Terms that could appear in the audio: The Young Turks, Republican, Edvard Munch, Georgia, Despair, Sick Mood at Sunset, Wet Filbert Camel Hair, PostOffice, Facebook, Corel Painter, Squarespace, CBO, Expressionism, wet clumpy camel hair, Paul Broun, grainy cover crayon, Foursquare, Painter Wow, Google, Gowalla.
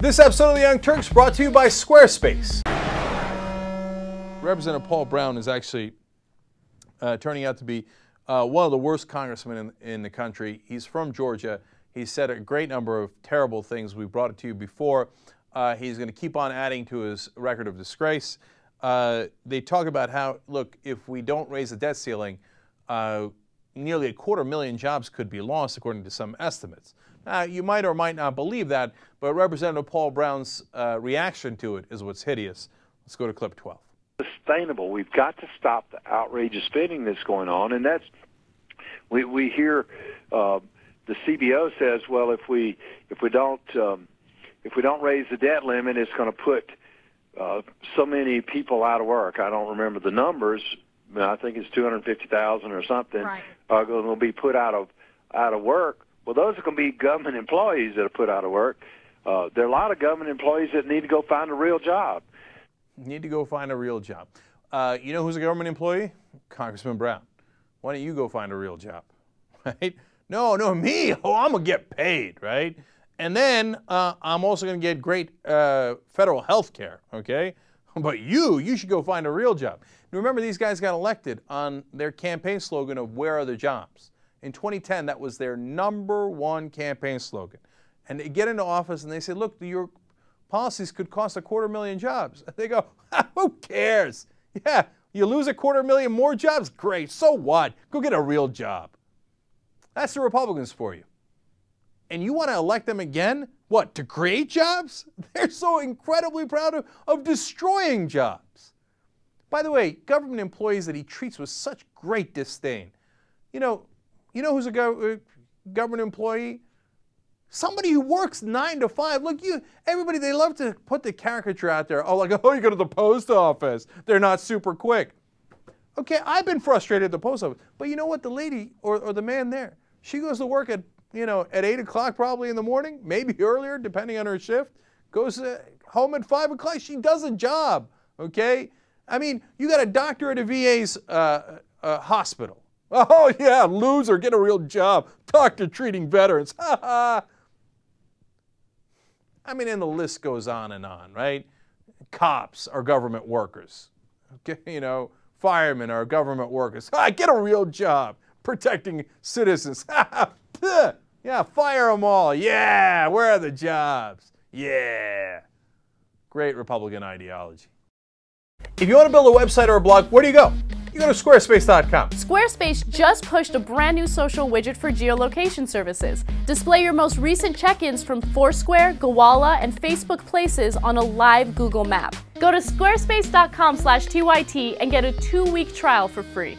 This episode of The Young Turks brought to you by Squarespace. Representative Paul Broun is actually turning out to be one of the worst congressmen in the country. He's from Georgia. He said a great number of terrible things. We brought it to you before. He's going to keep on adding to his record of disgrace. They talk about how, look, if we don't raise the debt ceiling, nearly a 250,000 jobs could be lost, according to some estimates. You might or might not believe that, but Representative Paul Broun's reaction to it is what's hideous. Let's go to clip 12. Sustainable. We've got to stop the outrageous spending that's going on, and that's we hear the CBO says, well, if we don't raise the debt limit, it's going to put so many people out of work. I don't remember the numbers. I think it's 250,000 or something are going to be put out of work. Well, those are going to be government employees that are put out of work. There are a lot of government employees that need to go find a real job. Need to go find a real job. You know who's a government employee? Congressman Broun. Why don't you go find a real job, right? No, me. Oh, I'm going to get paid, right? And then I'm also going to get great federal health care, okay? But you should go find a real job. Now, remember, these guys got elected on their campaign slogan of where are the jobs? In 2010, that was their #1 campaign slogan. And they get into office and they say, look, your policies could cost a 250,000 jobs. They go, who cares? Yeah, you lose a 250,000 more jobs? Great, so what? Go get a real job. That's the Republicans for you. And you want to elect them again? What, to create jobs? They're so incredibly proud of destroying jobs. By the way, government employees that he treats with such great disdain. You know who's a government employee? Somebody who works 9 to 5. Look, everybody, they love to put the caricature out there. Oh, like, oh, you go to the post office. They're not super quick. Okay, I've been frustrated at the post office. But you know what? The lady or the man there, she goes to work at, at 8 o'clock probably in the morning, maybe earlier, depending on her shift, goes home at 5 o'clock. She does a job, okay? I mean, you got a doctor at a VA's hospital. Oh, yeah, loser, get a real job. Doctor treating veterans, ha ha. I mean, and the list goes on and on, right? Cops are government workers, okay? Firemen are government workers. Ah, get a real job protecting citizens. Yeah, fire them all. Yeah, where are the jobs? Yeah. Great Republican ideology. If you want to build a website or a blog, where do you go? You go to squarespace.com. Squarespace just pushed a brand new social widget for geolocation services. Display your most recent check-ins from Foursquare, Gowalla, and Facebook Places on a live Google map. Go to squarespace.com/TYT and get a 2-week trial for free.